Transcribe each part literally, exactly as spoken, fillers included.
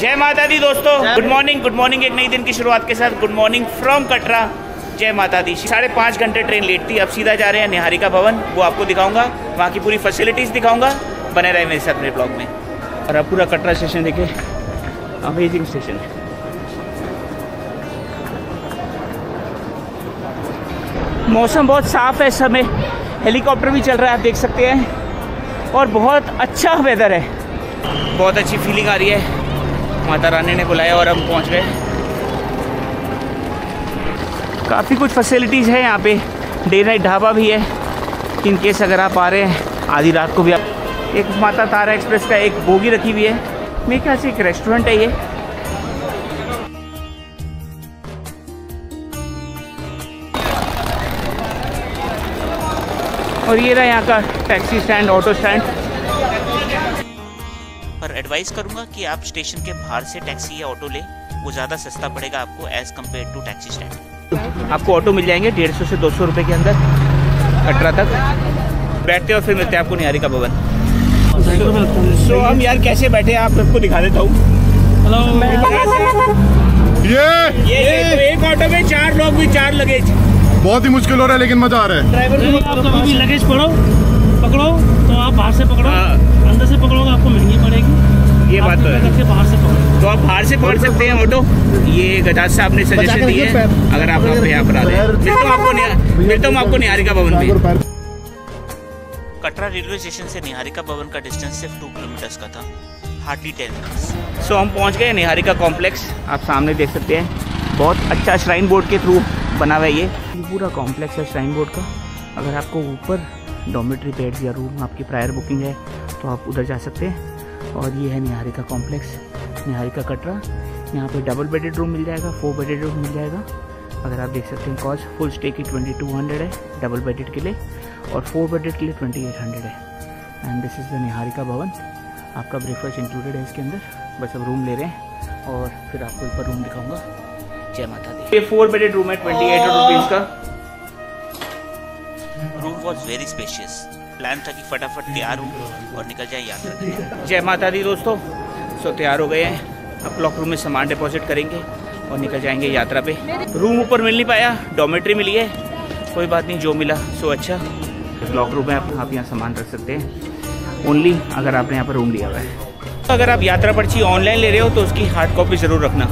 जय माता दी दोस्तों, गुड मॉर्निंग गुड मॉर्निंग एक नई दिन की शुरुआत के साथ गुड मॉर्निंग फ्रॉम कटरा। जय माता दी। साढ़े पाँच घंटे ट्रेन लेट थी, अब सीधा जा रहे हैं निहारिका भवन, वो आपको दिखाऊंगा, वहाँ की पूरी फैसिलिटीज़ दिखाऊंगा। बने रहे मेरे साथ मेरे ब्लॉग में। और अब पूरा कटरा स्टेशन देखे, अमेजिंग स्टेशन। मौसम बहुत साफ है इस समय, हेलीकॉप्टर भी चल रहा है आप देख सकते हैं, और बहुत अच्छा वेदर है, बहुत अच्छी फीलिंग आ रही है। माता रानी ने बुलाया और हम पहुंच गए। काफ़ी कुछ फैसिलिटीज़ है यहाँ पे, डे नाइट ढाबा भी है इन केस अगर आप आ रहे हैं आधी रात को भी आप। एक माता तारा एक्सप्रेस का एक बोगी रखी हुई है, मेरे ख्याल से एक रेस्टोरेंट है ये। और ये रहा यहाँ का टैक्सी स्टैंड, ऑटो स्टैंड। पर एडवाइस करूँगा कि आप स्टेशन के बाहर से टैक्सी या ऑटो ले, वो ज़्यादा सस्ता पड़ेगा आपको as compare to taxi stand. आपको ऑटो मिल जाएंगे डेढ़ सौ से दो सौ रुपये के अंदर कटरा तक। बैठते और फिर मिलते हैं आपको निहारिका भवन। सो हम यार कैसे बैठे हैं आप सबको दिखा देता हूँ। एक ऑटो में चार लोग भी, चार लगेज, बहुत ही मुश्किल हो रहा है लेकिन मजा आ रहा है। ड्राइवर को आप कभी भी लगेज पकड़ो पकड़ो तो आप बाहर से पकड़ो, अंदर से पकड़ोगे आपको महंगी पड़ेगी, ये बात तो है। बाहर से पकड़ो तो आप बाहर से पकड़ सकते हैं ऑटो, ये गजाज साहब ने सजेशन दी है अगर आप यहाँ पर आ रहे हैं। मिलता हूँ आपको मिलता हूँ आपको निहारिका भवन में। कटरा रेलवे स्टेशन से निहारिका भवन का डिस्टेंस सिर्फ टू किलोमीटर्स का था, हार्डली टेन मिनट्स। सो हम पहुँच गए निहारिका कॉम्प्लेक्स, आप सामने देख सकते हैं, बहुत अच्छा श्राइन बोर्ड के थ्रू बना हुआ है ये पूरा कॉम्प्लेक्स है श्राइन बोर्ड का। अगर आपको ऊपर डॉर्मेटरी बेड्स या रूम आपकी प्रायर बुकिंग है तो आप उधर जा सकते हैं। और ये है निहारिका कॉम्प्लेक्स, निहारिका कटरा। यहाँ पे डबल बेडेड रूम मिल जाएगा, फोर बेडेड रूम मिल जाएगा। अगर आप देख सकते हैं कॉस्ट फुल स्टे की ट्वेंटी टू हंड्रेड है डबल बेडेड के लिए, और फोर बेडेड के लिए ट्वेंटी एट हंड्रेड है। And this is the Niharika Bhawan, आपका ब्रेकफास्ट इंक्लूडेड है इसके अंदर, बस अब रूम ले रहे हैं और फिर आपको ऊपर रूम दिखाऊँगा। जय माता दी। ये फोर बेडेड रूम है, ट्वेंटी एट रुपीज का। Room was very spacious, plan था कि फटाफट तैयार हूँ और निकल जाए यात्रा के। जय माता दी दोस्तों। सो तैयार हो गए हैं, अब क्लॉक रूम में सामान डिपॉजिट करेंगे और निकल जाएंगे यात्रा पे। रूम ऊपर मिल नहीं पाया, डॉर्मेट्री मिली है, कोई बात नहीं जो मिला सो अच्छा। क्लॉक रूम में आप, आप यहाँ सामान रख सकते हैं ओनली अगर आपने यहाँ पर रूम लिया हुआ है। अगर आप यात्रा पर्ची ऑनलाइन ले रहे हो तो उसकी हार्ड कॉपी जरूर रखना।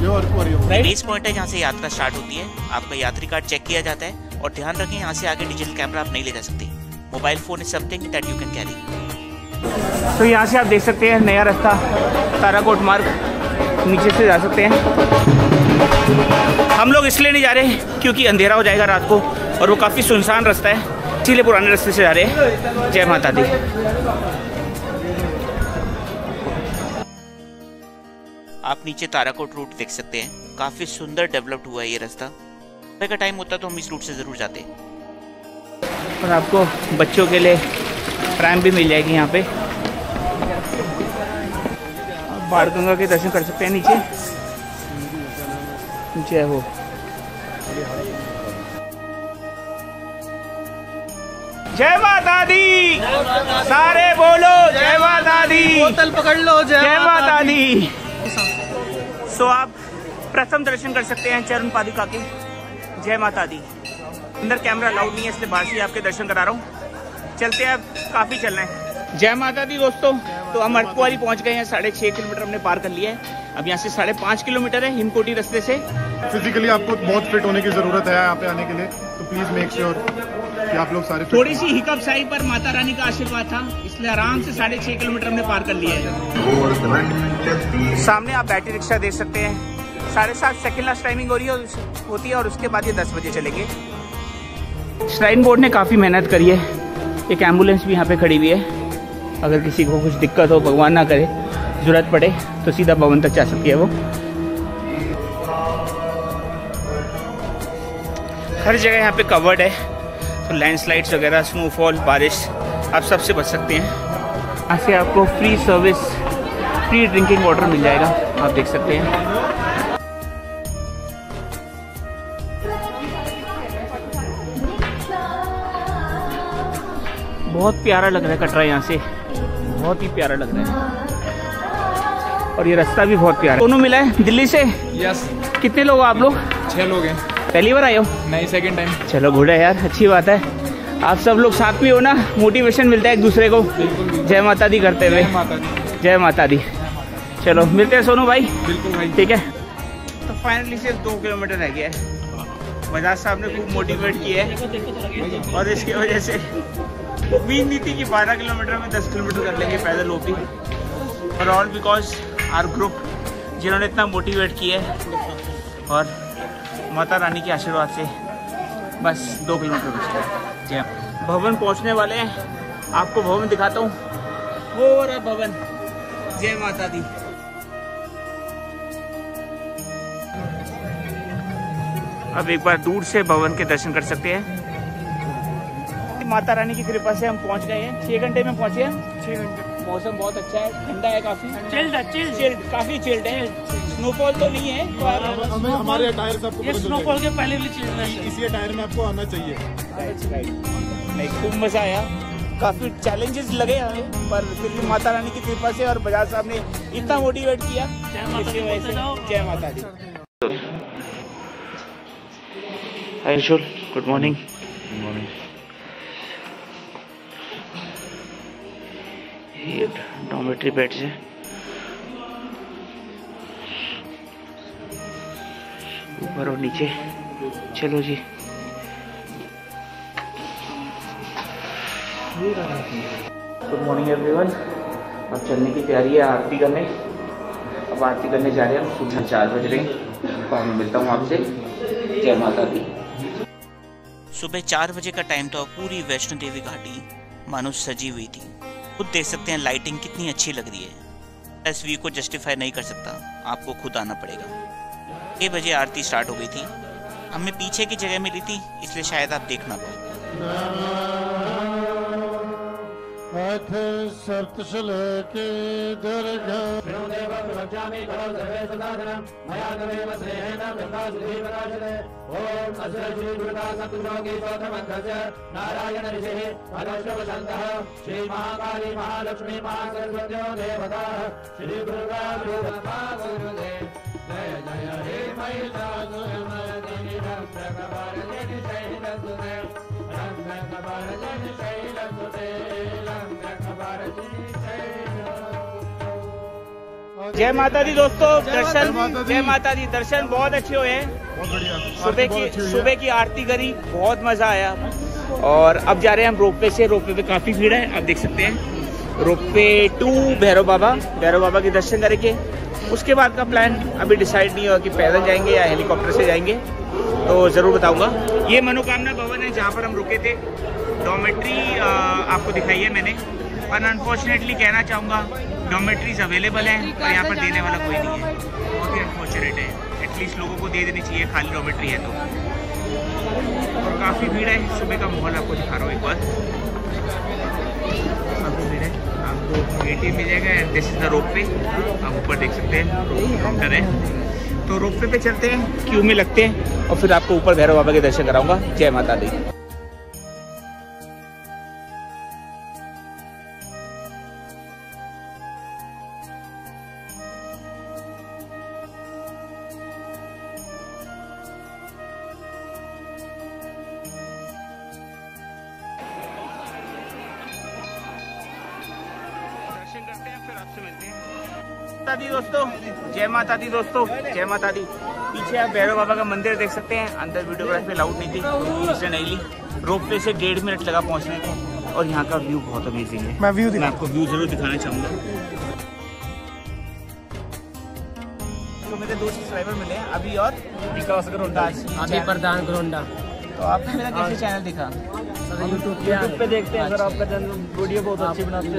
बेस पॉइंट है जहाँ से यात्रा स्टार्ट होती है, आपका यात्री कार्ड चेक किया जाता है और ध्यान रखें यहाँ से आगे डिजिटल कैमरा आप नहीं ले जा सकते। Mobile phone is something that you can carry. तो यहाँ से आप देख सकते हैं नया रास्ता, ताराकोट मार्ग, नीचे से जा सकते हैं। हम लोग इसलिए नहीं जा रहे क्योंकि अंधेरा हो जाएगा रात को और वो काफ़ी सुनसान रास्ता है, इसीलिए पुराने रास्ते से जा रहे हैं। जय माता दी। आप नीचे ताराकोट रूट देख सकते हैं, काफी सुंदर डेवलप्ड हुआ है ये रास्ता। अगर टाइम होता तो हम इस रूट से जरूर जाते। और आपको बच्चों के लिए प्राइम भी मिल जाएगी यहाँ पे। आप बाढ़ गंगा के दर्शन कर सकते हैं नीचे। जय हो। जय माता दी। सारे बोलो जय माता दी। बोतल पकड़ लो जय माता दी। सो so, आप प्रथम दर्शन कर सकते हैं चरण पादुका के। जय माता दी। अंदर कैमरा अलाउड नहीं है इसलिए बाहर से आपके दर्शन करा रहा हूँ। चलते हैं, अब काफ़ी चलना है। जय माता दी दोस्तों। तो हम अटकुआरी पहुँच गए हैं, साढ़े छः किलोमीटर हमने पार कर लिया है। अब यहाँ से साढ़े पाँच किलोमीटर है हिमकोटी रस्ते से। फिजिकली आपको बहुत फिट होने की जरूरत है यहाँ पे आने के लिए, तो प्लीज मेक श्योर कि आप लोग सारे। थोड़ी सी हिकअप्स आई पर माता रानी का आशीर्वाद था, इसलिए आराम से साढ़े छः किलोमीटर हमने पार कर लिया है। सामने आप बैटरी रिक्शा देख सकते हैं, साढ़े सात सेकेंड लास्ट टाइमिंग हो रही है होती है और उसके बाद ये दस बजे चलेंगे। श्राइन बोर्ड ने काफ़ी मेहनत करी है, एक एम्बुलेंस भी यहाँ पे खड़ी हुई है, अगर किसी को कुछ दिक्कत हो, भगवान ना करे, ज़रूरत पड़े तो सीधा भवन तक जा सकती है वो। हर जगह यहाँ पे कवर्ड है, तो लैंडस्लाइड्स वगैरह, स्नोफॉल, बारिश, आप सबसे बच सकते हैं। यहाँ से आपको free service, free drinking water मिल जाएगा, आप देख सकते हैं। बहुत प्यारा लग रहा है कटरा यहाँ से, बहुत ही प्यारा लग रहा है। और ये रास्ता भी बहुत प्यारा है। दोनों मिला है दिल्ली से? यस। कितने लोग हो आप लोग? छह लोग हैं। पहली बार आए हो? नहीं, सेकंड टाइम। चलो घोड़ा यार, अच्छी बात है। आप सब लोग साथ में हो ना, मोटिवेशन मिलता है एक दूसरे को। जय माता दी करते हुए। जय माता दी। चलो मिलते हैं सोनू भाई। बिल्कुल भाई, ठीक है। तो फाइनली सिर्फ दो किलोमीटर रह गया है। बजाज साहब ने खूब मोटिवेट किया है और इसकी वजह से उम्मीद नहीं थी कि बारह किलोमीटर में दस किलोमीटर कर लेंगे पैदल ओपी, और ऑल बिकॉज आर ग्रुप जिन्होंने इतना मोटिवेट किया है और माता रानी के आशीर्वाद से बस दो किलोमीटर बचता है। जी हाँ, भवन पहुँचने वाले हैं, आपको भवन दिखाता हूँ। वो रहा भवन। जय माता दी। अब एक बार दूर से भवन के दर्शन कर सकते हैं। माता रानी की कृपा से हम पहुंच गए हैं। छह घंटे में पहुंचे हैं। छह घंटे। मौसम बहुत अच्छा है, ठंडा है काफी। चिल्ड है, चिल्ड, चिल्ड, काफी चिल्ड है। स्नोफॉल तो नहीं है पर हमें हमारे टायर सब ये स्नोफॉल के पहले भी चिल्ड है। इसी टायर में आपको आना चाहिए। नहीं, खूब मजा आया। काफी चैलेंजेस लगे हमें, पर फिर भी माता रानी की कृपा से और बजाज साहब ने इतना मोटिवेट किया। जय माता दी। Hi Anshul, good morning. Good morning. ये डॉर्मेटरी बेड्स हैं। ऊपर और नीचे। चलो जी। Good morning everyone. अब चलने की तैयारी है आरती करने। अब आरती करने जा रहे हैं हम। सुबह चार बज रहे हैं। और मैं मिलता हूँ आपसे। जय माता दी। सुबह चार बजे का टाइम था और पूरी वैष्णो देवी घाटी मानो सजी हुई थी। खुद देख सकते हैं लाइटिंग कितनी अच्छी लग रही है। इस व्यू को जस्टिफाई नहीं कर सकता, आपको खुद आना पड़ेगा। छह बजे आरती स्टार्ट हो गई थी। हमें पीछे की जगह मिली थी, इसलिए शायद आप देख ना पाए। ओम अजय गुरुदा सतुरोगी सौधमंगज नारायण ऋषि भगवश्रव शंकर श्री महाकाली महालक्ष्मी महासरस्वती देवता श्री गुरुदा गुरुदा गुरुदेव जय जय हे महिला गुरुमदिनी रंगकबार जय शैल सुदेव रंगकबार जय शैल सुदेव रंगकबार जय शैल। जय माता दी दोस्तों। दर्शन, जय माता दी। दर्शन बहुत अच्छे हुए हैं। सुबह की सुबह की आरती करी, बहुत मजा आया। और अब जा रहे हैं हम रोपवे से। रोपवे पे काफी भीड़ है, आप देख सकते हैं। Ropeway to Bhairav Baba. भैरव बाबा के दर्शन करेंगे, उसके बाद का प्लान अभी डिसाइड नहीं हुआ कि पैदल जाएंगे या हेलीकॉप्टर से जाएंगे, तो जरूर बताऊंगा। ये मनोकामना भवन है जहाँ पर हम रुके थे। डॉर्मेट्री आपको दिखाई है मैंने, पर अनफॉर्चुनेटली कहना चाहूँगा डॉर्मेट्रीज अवेलेबल हैं और यहाँ पर देने वाला कोई नहीं है। बहुत ही अनफॉर्चुनेट है। एटलीस्ट लोगों को दे देनी चाहिए खाली डॉर्मेट्री है तो। और काफ़ी भीड़ है। सुबह का माहौल आपको दिखा रहा हूँ एक बार। काफ़ी भीड़ है। आपको ए टी एम मिल जाएगा and this is the ropeway. आप ऊपर देख सकते हैं रोप काउंटर है। तो रोप वे पे चलते हैं, क्यू में लगते हैं और फिर आपको ऊपर भैरव बाबा के दर्शन कराऊंगा। जय माता दी। जय माता दी दोस्तों। जय माता दी। पीछे आप भैरव बाबा का मंदिर देख सकते हैं। अंदर वीडियोग्राफी अलाउड नहीं थी, इसलिए नहीं ली। रोपवे से डेढ़ मिनट लगा पहुंचने को और यहाँ का व्यू बहुत अमेजिंग है। मैं व्यू मैं आपको व्यू जरूर दिखाना चाहूँगा। तो मेरे दो सब्सक्राइबर मिले हैं अभी और विकास ग्रोंडा, अभी प्रधान ग्रोंडा। तो आपने मेरा कैसे चैनल देखा? यूट्यूब पे देखते हैं सर। आपका चैनल वीडियो बहुत अच्छी बनाते हैं,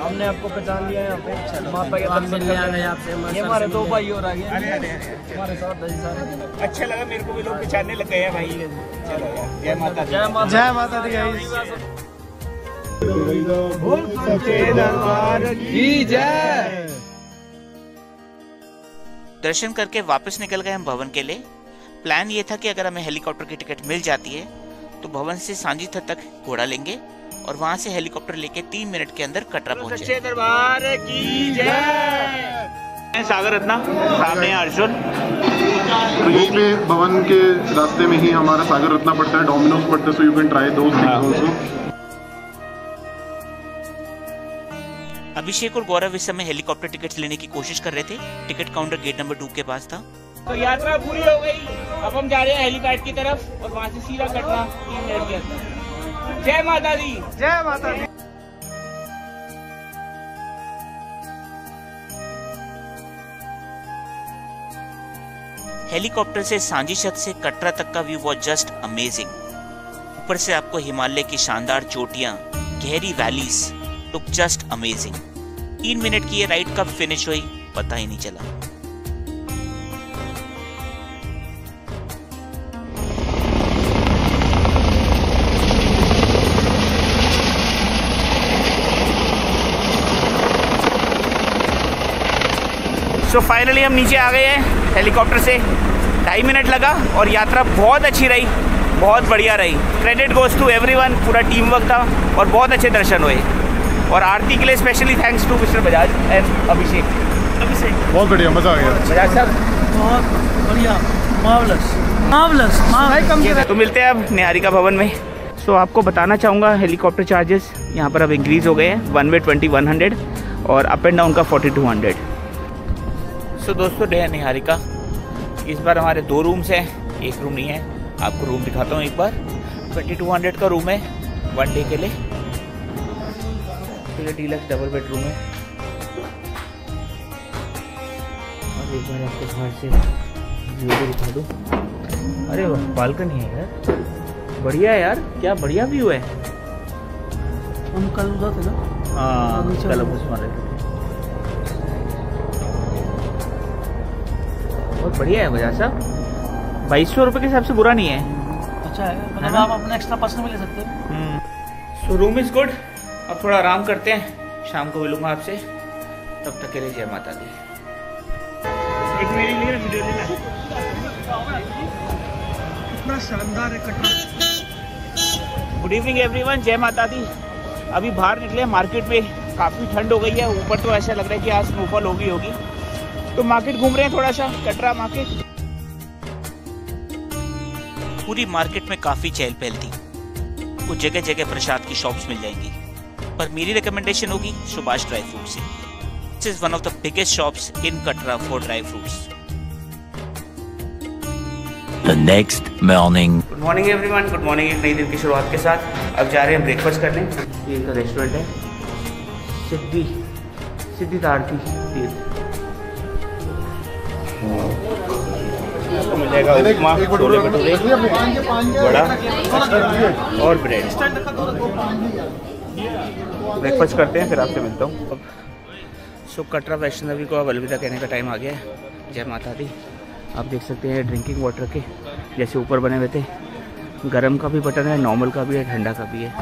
हमने आपको पहचान लिया है यहाँ पे। हमारे दो भाई और आ गए हमारे साथ, अच्छा लगा मेरे को भी। लोग पहचानने लग गए हैं भाई। चलो यार, जय माता दी। जय माता दी। जय। दर्शन करके वापस निकल गए हम भवन के लिए। प्लान ये था कि अगर हमें हेलीकॉप्टर की टिकट मिल जाती है तो भवन से सांझी तक घोड़ा लेंगे और वहाँ से हेलीकॉप्टर लेके तीन मिनट के अंदर कटरा पहुँचे। दरबार की जय। सागर रत्ना सामने अर्जुन भवन के रास्ते में ही हमारा सागर रत्ना पड़ता है, डोमिनोज पड़ता है, so you can try those things also. Abhishek और गौरव इस समय हेलीकॉप्टर टिकट्स लेने की कोशिश कर रहे थे, ticket counter gate number two के पास था। तो यात्रा पूरी हो गई, अब हम जा रहे हैं हेलीपैड की तरफ और वहाँ से सीधा कटरा तीन मिनट के अंदर। जय माता दी, जय माता दी। हेलीकॉप्टर से सांझी छत से कटरा तक का व्यू वॉज जस्ट अमेजिंग। ऊपर से आपको हिमालय की शानदार चोटियां, गहरी वैलीज, लुक जस्ट अमेजिंग। तीन मिनट की ये राइड कब फिनिश हुई पता ही नहीं चला। सो so फाइनली हम नीचे आ गए हैं हेलीकॉप्टर से, ढाई मिनट लगा और यात्रा बहुत अच्छी रही, बहुत बढ़िया रही। क्रेडिट गोज टू एवरीवन, पूरा टीम वर्क था और बहुत अच्छे दर्शन हुए। और आरती के लिए specially thanks to mister Bajaj and Abhishek. Abhishek बहुत बढ़िया, मज़ा आ गया। बजाज सर बहुत बढ़िया, मार्वलस मार्वलस मार्वलस। तो मिलते हैं अब निहारिका भवन में। सो so, आपको बताना चाहूँगा हेलीकॉप्टर चार्जेस यहाँ पर अब इंक्रीज़ हो गए हैं, one way twenty one hundred और अप एंड डाउन का फोर्टी टू हंड्रेड। तो दोस्तों डे है निहारिका, इस बार हमारे दो रूम्स हैं, एक रूम नहीं है। आपको रूम दिखाता हूँ एक बार। बाईस सौ का रूम है वन डे के लिए, फिर डीलक्स डबल बेडरूम है। और एक बार आपको बाहर से व्यू दिखा दूँ। अरे वाह, बालकनी है यार, बढ़िया यार, क्या बढ़िया व्यू है। हम कल उधर थे ना, हाँ कल हम बहुत बढ़िया है बजाज साहब। बाईस सौ रुपये के हिसाब से बुरा नहीं है, अच्छा है, मतलब आप अपना एक्स्ट्रा पर्सन भी ले सकते हैं। So room is good. अब थोड़ा आराम करते हैं, शाम को मिलूंगा आपसे, तब तक के लिए जय माता दी। एक मेरे लिए वीडियो लेना। कितना शानदार है कटरा। गुड इवनिंग एवरीवन, जय माता दी। अभी बाहर निकले मार्केट में, काफ़ी ठंड हो गई है, ऊपर तो ऐसा लग रहा है कि आज स्नोफॉल होगी होगी तो मार्केट घूम रहे हैं थोड़ा सा, कटरा मार्केट। पूरी मार्केट में काफी चहल पहल थी, कुछ जगह जगह प्रसाद की शॉप्स मिल जाएंगी, पर मेरी रिकमेंडेशन होगी सुभाष ड्राई फ्रूट्स से। This is one of the biggest shops in Katra for dry fruits. The next morning. Good morning everyone, good morning. एक नई दिन की शुरुआत के साथ अब जा रहे हैं ब्रेकफास्ट करने। ये इनका रेस्टोरेंट है, सिद्धि सिद्धि तारती। आपको मिल जाएगा उपमा, छोले भटूरे, वड़ा और ब्रेड। ब्रेकफास्ट करते हैं, फिर आपसे मिलता हूँ। अब सो कटरा वैष्णो देवी को अब अलविदा कहने का टाइम आ गया है। जय माता दी। आप देख सकते हैं ड्रिंकिंग वाटर के जैसे ऊपर बने हुए थे, गरम का भी बटन है, नॉर्मल का भी है, ठंडा का भी है,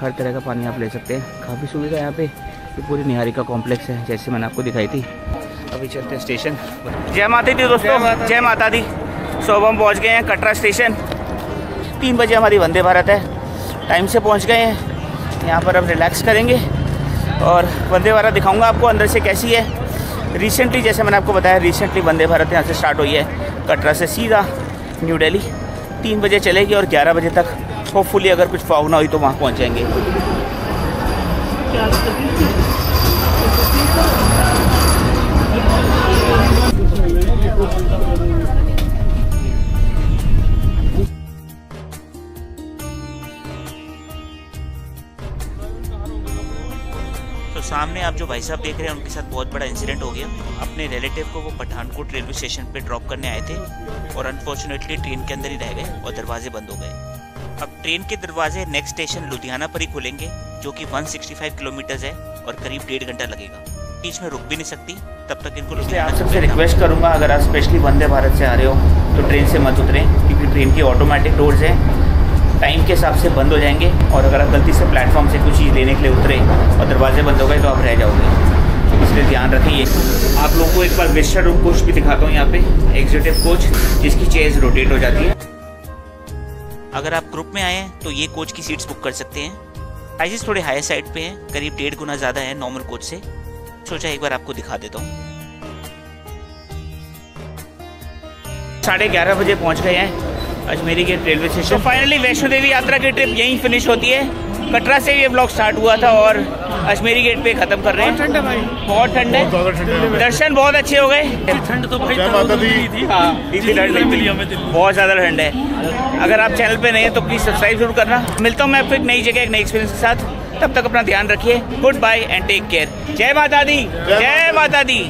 हर तरह का पानी आप ले सकते हैं। काफ़ी सुविधा यहाँ पे। ये पूरी निहारिका कॉम्प्लेक्स है जैसे मैंने आपको दिखाई थी। अभी चलते हैं स्टेशन। जय माता दी दोस्तों, जय माता दी। सो अब हम पहुँच गए हैं कटरा स्टेशन। तीन बजे हमारी वंदे भारत है, टाइम से पहुँच गए हैं। यहाँ पर अब रिलैक्स करेंगे और वंदे भारत दिखाऊंगा आपको अंदर से कैसी है। रिसेंटली जैसे मैंने आपको बताया, रिसेंटली वंदे भारत यहाँ से स्टार्ट हुई है, कटरा से सीधा न्यू दिल्ली। तीन बजे चलेगी और ग्यारह बजे तक होपफुली अगर कुछ फावना हुई तो वहाँ पहुँच जाएंगे। तो सामने आप जो भाई साहब देख रहे हैं उनके साथ बहुत बड़ा इंसिडेंट हो गया। अपने रिलेटिव को वो पठानकोट रेलवे स्टेशन पे ड्रॉप करने आए थे और अनफॉर्चुनेटली ट्रेन के अंदर ही रह गए और दरवाजे बंद हो गए। अब ट्रेन के दरवाजे नेक्स्ट स्टेशन लुधियाना पर ही खुलेंगे, जो कि एक सौ पैंसठ किलोमीटर है और करीब डेढ़ घंटा लगेगा। बीच में रुक भी नहीं सकती, तब तक इनको रुकने। आप सबसे रिक्वेस्ट करूंगा, अगर आप स्पेशली वंदे भारत से आ रहे हो तो ट्रेन से मत उतरें, क्योंकि ट्रेन की ऑटोमेटिक डोर्स हैं, टाइम के हिसाब से बंद हो जाएंगे। और अगर आप गलती से प्लेटफॉर्म से कुछ चीज़ लेने के लिए उतरे और दरवाजे बंद हो गए तो आप रह जाओगे, इसलिए ध्यान रखिए। आप लोगों को एक बार वेस्टर्न रूम कोच भी दिखाता हूँ, यहाँ पे एग्जीक्यूटिव कोच जिसकी चेयर्स रोटेट हो जाती है। अगर आप ग्रुप में आए हैं तो ये कोच की सीट्स बुक कर सकते हैं। प्राइजेस थोड़े हाई साइड पर हैं, करीब डेढ़ गुना ज़्यादा है नॉर्मल कोच से, सोचा एक बार आपको दिखा देता हूँ। साढ़े ग्यारह बजे पहुँच गए हैं अजमेरी गेट रेलवे स्टेशन। तो फाइनली वैष्णो देवी यात्रा की ट्रिप यहीं फिनिश होती है। कटरा से ये ब्लॉग स्टार्ट हुआ था और अजमेरी गेट पे ख़त्म कर रहे हैं। ठंड है भाई, बहुत ठंड है। दर्शन बहुत अच्छे हो गए। ठंड तो भाई थी, हाँ इतनी ठंड नहीं, बहुत ज़्यादा ठंड है। अगर आप चैनल पे नए हैं तो प्लीज़ सब्सक्राइब जरूर करना। मिलता हूँ मैं आपको एक नई जगह, एक नई एक्सपीरियंस के साथ। तब तक अपना ध्यान रखिए। Good bye and take care. जय माता दी, जय माता दी।